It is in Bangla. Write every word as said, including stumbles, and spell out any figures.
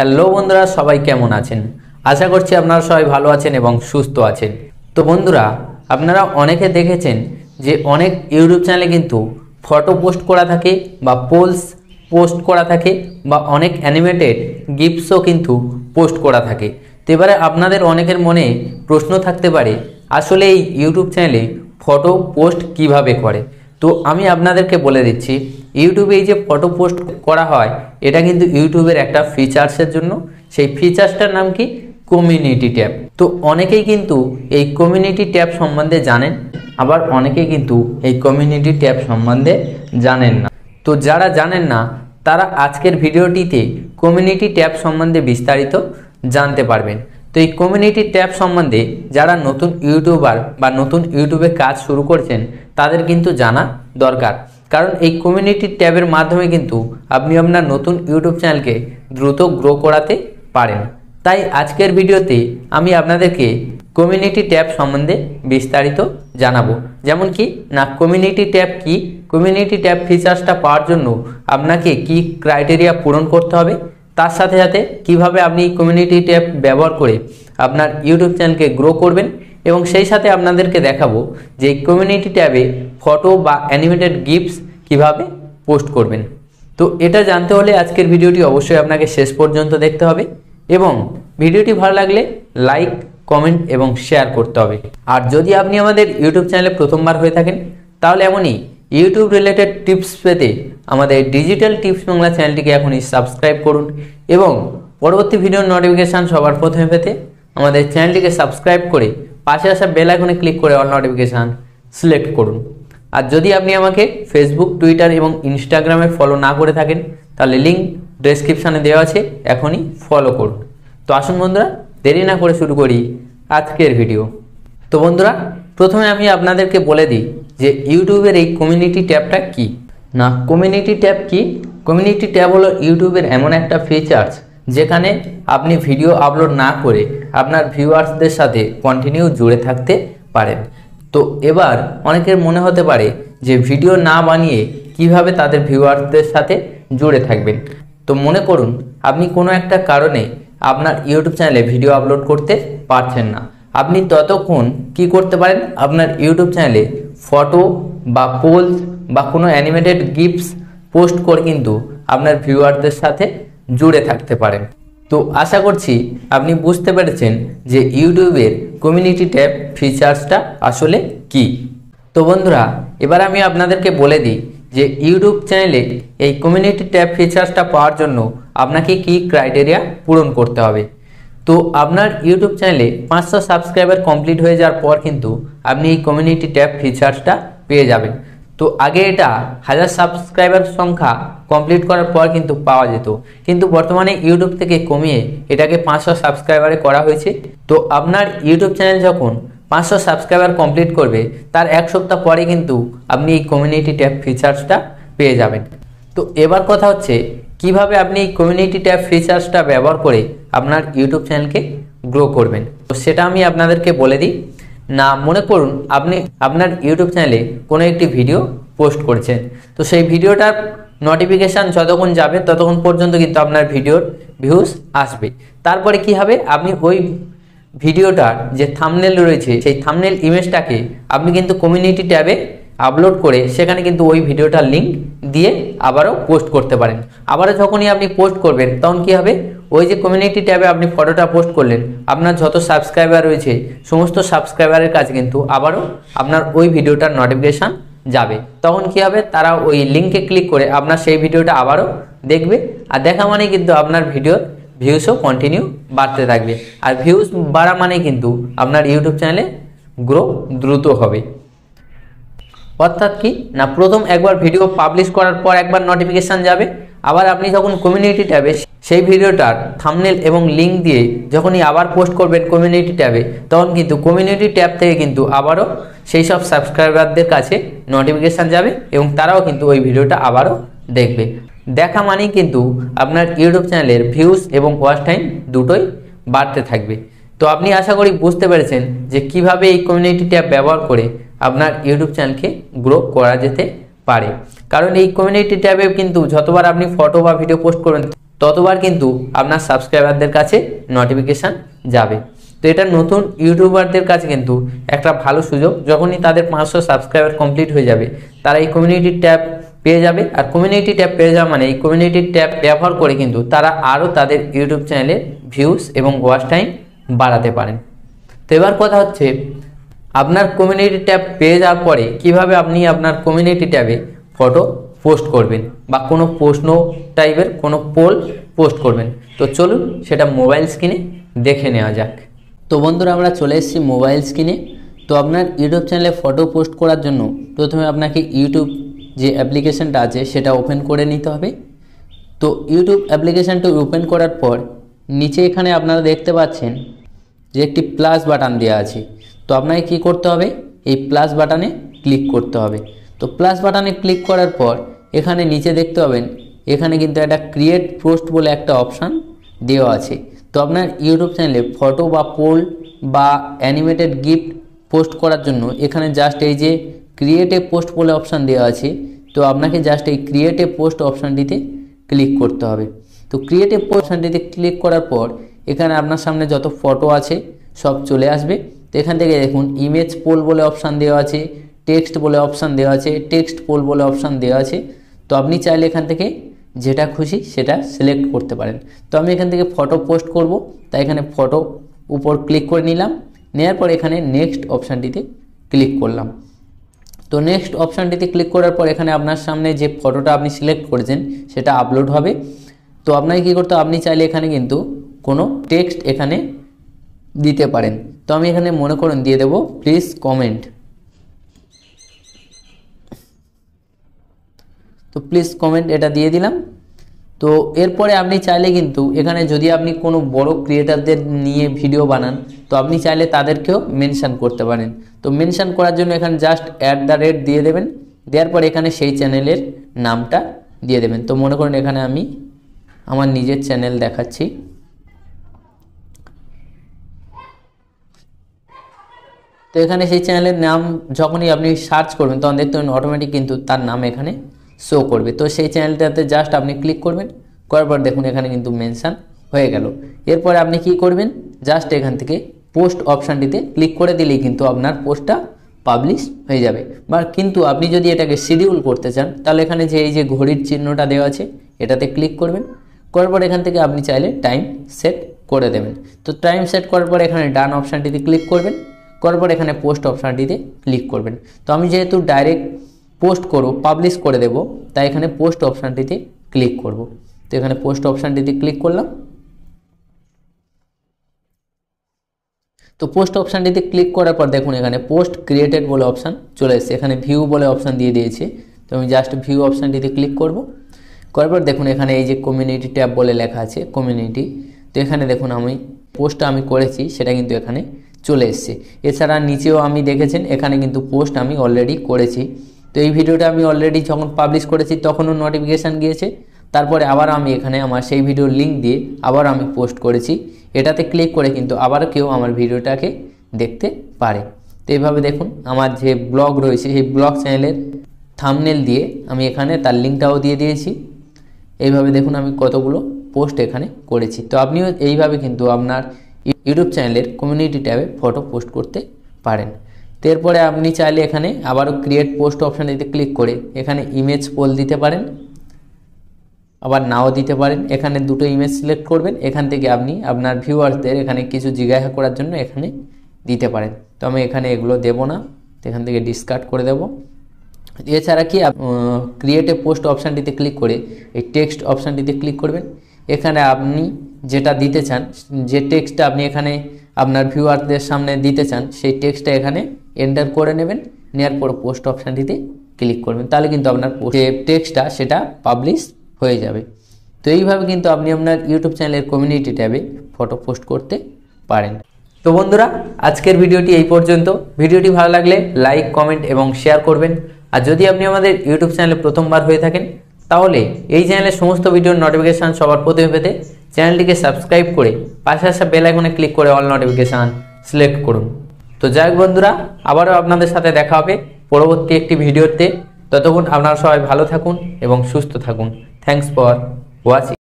হ্যালো বন্ধুরা সবাই কেমন আছেন আশা করছি আপনারা সবাই ভালো আছেন এবং সুস্থ আছেন। তো বন্ধুরা আপনারা অনেকে দেখেছেন যে অনেক ইউটিউব চ্যানেলে কিন্তু ফটো পোস্ট করা থাকে বা পোলস পোস্ট করা থাকে বা অনেক অ্যানিমেটেড গিফটসও কিন্তু পোস্ট করা থাকে। তো এবারে আপনাদের অনেকের মনে প্রশ্ন থাকতে পারে আসলে এই ইউটিউব চ্যানেলে ফটো পোস্ট কিভাবে করে। তো আমি আপনাদেরকে বলে দিচ্ছি ইউটিউবে এই যে ফটো পোস্ট করা হয় এটা কিন্তু ইউটিউবের একটা ফিচার্সের জন্য, সেই ফিচার্সটার নাম কি কমিউনিটি ট্যাব। তো অনেকেই কিন্তু এই কমিউনিটি ট্যাব সম্বন্ধে জানেন, আবার অনেকেই কিন্তু এই কমিউনিটি ট্যাব সম্বন্ধে জানেন না। তো যারা জানেন না তারা আজকের ভিডিওটিতে কমিউনিটি ট্যাব সম্বন্ধে বিস্তারিত জানতে পারবেন। তো এই কমিউনিটি ট্যাব সম্বন্ধে যারা নতুন ইউটিউবার বা নতুন ইউটিউবে কাজ শুরু করছেন তাদের কিন্তু জানা দরকার, কারণ এই কমিউনিটি ট্যাবের মাধ্যমে কিন্তু আপনি আপনার নতুন ইউটিউব চ্যানেলকে দ্রুত গ্রো করাতে পারেন। তাই আজকের ভিডিওতে আমি আপনাদেরকে কমিউনিটি ট্যাব সম্বন্ধে বিস্তারিত জানাবো, যেমন কি না কমিউনিটি ট্যাব কি, কমিউনিটি ট্যাব ফিচার্সটা পাওয়ার জন্য আপনাকে কি ক্রাইটেরিয়া পূরণ করতে হবে, তার সাথে সাথে কিভাবে আপনি কমিউনিটি ট্যাব ব্যবহার করে আপনার ইউটিউব চ্যানেলকে গ্রো করবেন, এবং সেই সাথে আপনাদেরকে দেখাবো যে কমিউনিটি ট্যাবে ফটো বা অ্যানিমেটেড গিফটস কিভাবে পোস্ট করবেন। তো এটা জানতে হলে আজকের ভিডিওটি অবশ্যই আপনাকে শেষ পর্যন্ত দেখতে হবে এবং ভিডিওটি ভালো লাগলে লাইক কমেন্ট এবং শেয়ার করতে হবে। আর যদি আপনি আমাদের ইউটিউব চ্যানেলে প্রথমবার হয়ে থাকেন তাহলে এমনই ইউটিউব রিলেটেড টিপস পেতে আমাদের ডিজিটাল টিপস বাংলা চ্যানেলটিকে এখনই সাবস্ক্রাইব করুন এবং পরবর্তী ভিডিওর নোটিফিকেশান সবার প্রথমে পেতে আমাদের চ্যানেলটিকে সাবস্ক্রাইব করে পাশে আসা বেল আইকনে ক্লিক করে অল নোটিফিকেশান সিলেক্ট করুন। আর যদি আপনি আমাকে ফেসবুক টুইটার এবং ইনস্টাগ্রামে ফলো না করে থাকেন তাহলে লিঙ্ক ডেসক্রিপশানে দেওয়া আছে, এখনই ফলো করুন। তো আসুন বন্ধুরা দেরি না করে শুরু করি আজকের ভিডিও। তো বন্ধুরা প্রথমে আমি আপনাদেরকে বলে দিই যে ইউটিউবের এই কমিউনিটি ট্যাবটা কি। না কমিউনিটি ট্যাব কি, কমিউনিটি ট্যাব হলো ইউটিউবের এমন একটা ফিচার্স যেখানে আপনি ভিডিও আপলোড না করে আপনার ভিউয়ার্সদের সাথে কন্টিনিউ জুড়ে থাকতে পারেন। তো এবার অনেকের মনে হতে পারে যে ভিডিও না বানিয়ে কিভাবে তাদের ভিউয়ার্সদের সাথে জুড়ে থাকবেন। তো মনে করুন আপনি কোনো একটা কারণে আপনার ইউটিউব চ্যানেলে ভিডিও আপলোড করতে পারছেন না, আপনি ততক্ষণ কি করতে পারেন আপনার ইউটিউব চ্যানেলে ফটো বা পোলস বা কোনো অ্যানিমেটেড গিফটস পোস্ট করে কিন্তু আপনার ভিউয়ারদের সাথে জুড়ে থাকতে পারেন। তো আশা করছি আপনি বুঝতে পেরেছেন যে ইউটিউবের কমিউনিটি ট্যাব ফিচার্সটা আসলে কি। তো বন্ধুরা এবার আমি আপনাদেরকে বলে দিই যে ইউটিউব চ্যানেলে এই কমিউনিটি ট্যাব ফিচার্সটা পাওয়ার জন্য আপনাকে কি ক্রাইটেরিয়া পূরণ করতে হবে। তো আপনার ইউটিউব চ্যানেলে পাঁচশো সাবস্ক্রাইবার কমপ্লিট হয়ে যাওয়ার পর কিন্তু আপনি এই কমিউনিটি ট্যাব ফিচার্সটা পেয়ে যাবেন। তো আগে এটা হাজার সাবস্ক্রাইবার সংখ্যা কমপ্লিট করার পর কিন্তু পাওয়া যেত, কিন্তু বর্তমানে ইউটিউব থেকে কমিয়ে এটাকে পাঁচশো সাবস্ক্রাইবারে করা হয়েছে। তো আপনার ইউটিউব চ্যানেল যখন পাঁচশো সাবস্ক্রাইবার কমপ্লিট করবে তার এক সপ্তাহ পরে কিন্তু আপনি এই কমিউনিটি ট্যাব ফিচার্সটা পেয়ে যাবেন। তো এবার কথা হচ্ছে কিভাবে আপনি এই কমিউনিটি ট্যাব ফিচার্সটা ব্যবহার করে আপনার ইউটিউব চ্যানেলকে গ্রো করবেন। তো সেটা আমি আপনাদেরকে বলে দিই। না মনে করুন আপনি আপনার ইউটিউব চ্যানেলে কোনো একটি ভিডিও পোস্ট করছেন, তো সেই ভিডিওটার নোটিফিকেশান যতক্ষণ যাবে ততক্ষণ পর্যন্ত কিন্তু আপনার ভিডিওর ভিউজ আসবে। তারপরে কি হবে, আপনি ওই ভিডিওটার যে থাম্বনেল রয়েছে সেই থাম্বনেল ইমেজটাকে আপনি কিন্তু কমিউনিটি ট্যাবে আপলোড করে সেখানে কিন্তু ওই ভিডিওটার লিঙ্ক দিয়ে আবারও পোস্ট করতে পারেন। আবারও যখনই আপনি পোস্ট করবেন তখন কী হবে, ওই যে কমিউনিটি ট্যাবে আপনি ফটোটা পোস্ট করলেন আপনার যত সাবস্ক্রাইবার রয়েছে সমস্ত সাবস্ক্রাইবারের কাছে কিন্তু আবারও আপনার ওই ভিডিওটার নোটিফিকেশান যাবে। তখন কি হবে, তারা ওই লিঙ্কে ক্লিক করে আপনার সেই ভিডিওটা আবারও দেখবে, আর দেখা মানে কিন্তু আপনার ভিডিওর ভিউজও কন্টিনিউ বাড়তে থাকবে, আর ভিউজ বাড়া মানে কিন্তু আপনার ইউটিউব চ্যানেলে গ্রো দ্রুত হবে। অর্থাৎ কি না প্রথম একবার ভিডিও পাবলিশ করার পর একবার নোটিফিকেশান যাবে, আবার আপনি যখন কমিউনিটি ট্যাবে সেই ভিডিওটার থাম্বনেল এবং লিঙ্ক দিয়ে যখনই আবার পোস্ট করবেন কমিউনিটি ট্যাবে তখন কিন্তু কমিউনিটি ট্যাব থেকে কিন্তু আবারও সেই সব সাবস্ক্রাইবারদের কাছে নোটিফিকেশান যাবে এবং তারাও কিন্তু ওই ভিডিওটা আবারও দেখবে। দেখা মানেই কিন্তু আপনার ইউটিউব চ্যানেলের ভিউজ এবং ওয়াচ টাইম দুটোই বাড়তে থাকবে। তো আপনি আশা করি বুঝতে পেরেছেন যে কিভাবে এই কমিউনিটি ট্যাব ব্যবহার করে আপনার ইউটিউব চ্যানেলকে গ্রো করা যেতে পারে, কারণ এই কমিউনিটি ট্যাবে কিন্তু যতবার আপনি ফটো বা ভিডিও পোস্ট করবেন ততবার কিন্তু আপনার সাবস্ক্রাইবারদের কাছে নোটিফিকেশন যাবে। তো এটা নতুন ইউটিউবারদের কাছে কিন্তু একটা ভালো সুযোগ, যখনই তাদের পাঁচশো সাবস্ক্রাইবার কমপ্লিট হয়ে যাবে তারা এই কমিউনিটি ট্যাব পেয়ে যাবে। আর কমিউনিটি ট্যাব পেয়ে যাওয়া মানে এই কমিউনিটি ট্যাব ব্যবহার করে কিন্তু তারা আরও তাদের ইউটিউব চ্যানেলে ভিউজ এবং ওয়াচ টাইম বাড়াতে পারেন। তো এবার কথা হচ্ছে আপনার কমিউনিটি ট্যাব পেয়ে যাওয়ার পরে কীভাবে আপনি আপনার কমিউনিটি ট্যাবে ফটো পোস্ট করবেন বা কোনো প্রশ্ন টাইপের কোনো পোল পোস্ট করবেন। তো চলুন সেটা মোবাইল স্ক্রিনে দেখে নেওয়া যাক। তো বন্ধুরা আমরা চলে এসেছি মোবাইল স্ক্রিনে। তো আপনার ইউটিউব চ্যানেলে ফটো পোস্ট করার জন্য প্রথমে আপনাকে ইউটিউব যে অ্যাপ্লিকেশানটা আছে সেটা ওপেন করে নিতে হবে। তো ইউটিউব অ্যাপ্লিকেশানটা ওপেন করার পর নিচে এখানে আপনারা দেখতে পাচ্ছেন যে একটি প্লাস বাটন দেওয়া আছে। তো আপনাকে কী করতে হবে, এই প্লাস বাটনে ক্লিক করতে হবে। তো প্লাস বাটনে ক্লিক করার পর এখানে নিচে দেখতে পাবেন এখানে কিন্তু একটা ক্রিয়েট পোস্ট বলে একটা অপশান দেওয়া আছে। তো আপনার ইউটিউব চ্যানেলে ফটো বা পোল বা অ্যানিমেটেড গিফট পোস্ট করার জন্য এখানে জাস্ট এই যে ক্রিয়েট এ পোস্ট বলে অপশান দেওয়া আছে, তো আপনাকে জাস্ট এই ক্রিয়েট এ পোস্ট অপশানটিতে ক্লিক করতে হবে। তো ক্রিয়েট এ পোস্ট অপশানটিতে ক্লিক করার পর এখানে আপনার সামনে যত ফটো আছে সব চলে আসবে। তো এখান থেকে দেখুন ইমেজ পোল বলে অপশান দেওয়া আছে, টেক্সট বলে অপশান দেওয়া আছে, টেক্সট পোল বলে অপশান দেওয়া আছে। তো আপনি চাইলে এখান থেকে যেটা খুশি সেটা সিলেক্ট করতে পারেন। তো আমি এখান থেকে ফটো পোস্ট করব, তাই এখানে ফটো উপর ক্লিক করে নিলাম। নেওয়ার পর এখানে নেক্সট অপশানটিতে ক্লিক করলাম। তো নেক্সট অপশানটিতে ক্লিক করার পর এখানে আপনার সামনে যে ফটোটা আপনি সিলেক্ট করেছেন সেটা আপলোড হবে। তো আপনাকে কী করতে, আপনি চাইলে এখানে কিন্তু কোনো টেক্সট এখানে দিতে পারেন। তো আমি এখানে মনে করুন দিয়ে দেব প্লিজ কমেন্ট। তো প্লিজ কমেন্ট এটা দিয়ে দিলাম। তো এরপরে আপনি চাইলে কিন্তু এখানে যদি আপনি কোনো বড় ক্রিয়েটারদের নিয়ে ভিডিও বানান তো আপনি চাইলে তাদেরকেও মেনশান করতে পারেন। তো মেনশান করার জন্য এখানে জাস্ট অ্যাট দ্য রেট দিয়ে দেবেন, দেওয়ার পরে এখানে সেই চ্যানেলের নামটা দিয়ে দেবেন। তো মনে করুন এখানে আমি আমার নিজের চ্যানেল দেখাচ্ছি। তো এখানে সেই চ্যানেলের নাম যখনই আপনি সার্চ করবেন তখন দেখতে পাবেন অটোমেটিক কিন্তু তার নাম এখানে শো করবে। তো সেই চ্যানেলটাতে জাস্ট আপনি ক্লিক করবেন, করার পর দেখুন এখানে কিন্তু মেনশান হয়ে গেল। এরপরে আপনি কি করবেন, জাস্ট এখান থেকে পোস্ট অপশানটিতে ক্লিক করে দিলেই কিন্তু আপনার পোস্টটা পাবলিশ হয়ে যাবে। বা কিন্তু আপনি যদি এটাকে শিডিউল করতে চান তাহলে এখানে যে এই যে ঘড়ির চিহ্নটা দেওয়া আছে এটাতে ক্লিক করবেন, করার পর এখান থেকে আপনি চাইলে টাইম সেট করে দেবেন। তো টাইম সেট করার পর এখানে ডান অপশানটিতে ক্লিক করবেন, করার পর এখানে পোস্ট অপশানটিতে ক্লিক করবেন। তো আমি যেহেতু ডাইরেক্ট পোস্ট করব, পাবলিশ করে দেব, তাই এখানে পোস্ট অপশানটিতে ক্লিক করব। তো এখানে পোস্ট অপশানটিতে ক্লিক করলাম। তো পোস্ট অপশানটিতে ক্লিক করার পর দেখুন এখানে পোস্ট ক্রিয়েটেড বলে অপশান চলে এসেছে, এখানে ভিউ বলে অপশান দিয়ে দিয়েছে। তো আমি জাস্ট ভিউ অপশানটিতে ক্লিক করব, করার পর দেখুন এখানে এই যে কমিউনিটি ট্যাব বলে লেখা আছে কমিউনিটি। তো এখানে দেখুন আমি পোস্টটা আমি করেছি সেটা কিন্তু এখানে চলে এসেছে। এছাড়া নিচেও আমি দেখেছেন এখানে কিন্তু পোস্ট আমি অলরেডি করেছি। তো এই ভিডিওটা আমি অলরেডি যখন পাবলিশ করেছি তখনও নোটিফিকেশান গিয়েছে, তারপরে আবার আমি এখানে আমার সেই ভিডিওর লিঙ্ক দিয়ে আবার আমি পোস্ট করেছি, এটাতে ক্লিক করে কিন্তু আবার কেউ আমার ভিডিওটাকে দেখতে পারে। তো এইভাবে দেখুন আমার যে ব্লগ রয়েছে সেই ব্লগ চ্যানেলের থাম্বনেল দিয়ে আমি এখানে তার লিঙ্কটাও দিয়ে দিয়েছি। এইভাবে দেখুন আমি কতগুলো পোস্ট এখানে করেছি। তো আপনিও এইভাবে কিন্তু আপনার ইউটিউব চ্যানেলের কমিউনিটি ট্যাবে ফটো পোস্ট করতে পারেন। তো এরপরে আপনি চাইলে এখানে আবারও ক্রিয়েট পোস্ট অপশানটিতে ক্লিক করে এখানে ইমেজ পোল দিতে পারেন, আবার নাও দিতে পারেন। এখানে দুটো ইমেজ সিলেক্ট করবেন, এখান থেকে আপনি আপনার ভিউয়ার্সদের এখানে কিছু জিজ্ঞাসা করার জন্য এখানে দিতে পারেন। তো আমি এখানে এগুলো দেব না, এখান থেকে ডিসকার্ড করে দেব। এছাড়া কি ক্রিয়েট এ পোস্ট অপশানটিতে ক্লিক করে এই টেক্সট অপশানটিতে ক্লিক করবেন, এখানে আপনি যেটা দিতে চান, যে টেক্সটটা আপনি এখানে আপনার ভিউয়ারদের সামনে দিতে চান সেই টেক্সটটা এখানে এন্টার করে নেবেন, নেওয়ার পর পোস্ট অপশানটিতে ক্লিক করবেন, তাহলে কিন্তু আপনার যে টেক্সটটা সেটা পাবলিশ হয়ে যাবে। তো এইভাবে কিন্তু আপনি আপনার ইউটিউব চ্যানেলের কমিউনিটি ট্যাবে ফটো পোস্ট করতে পারেন। তো বন্ধুরা আজকের ভিডিওটি এই পর্যন্ত। ভিডিওটি ভালো লাগলে লাইক, কমেন্ট এবং শেয়ার করবেন। আর যদি আপনি আমাদের ইউটিউব চ্যানেলে প্রথমবার হয়ে থাকেন তাহলে এই চ্যানেলের সমস্ত ভিডিওর নোটিফিকেশান সবার প্রথমে পেতে চ্যানেলটিকে সাবস্ক্রাইব করে পাশে আসা বেল আইকনে ক্লিক করে অল নোটিফিকেশান সিলেক্ট করুন। তো যাই হোক বন্ধুরা, আবারও আপনাদের সাথে দেখা হবে পরবর্তী একটি ভিডিওতে। ততক্ষণ আপনারা সবাই ভালো থাকুন এবং সুস্থ থাকুন। Thanks for watching.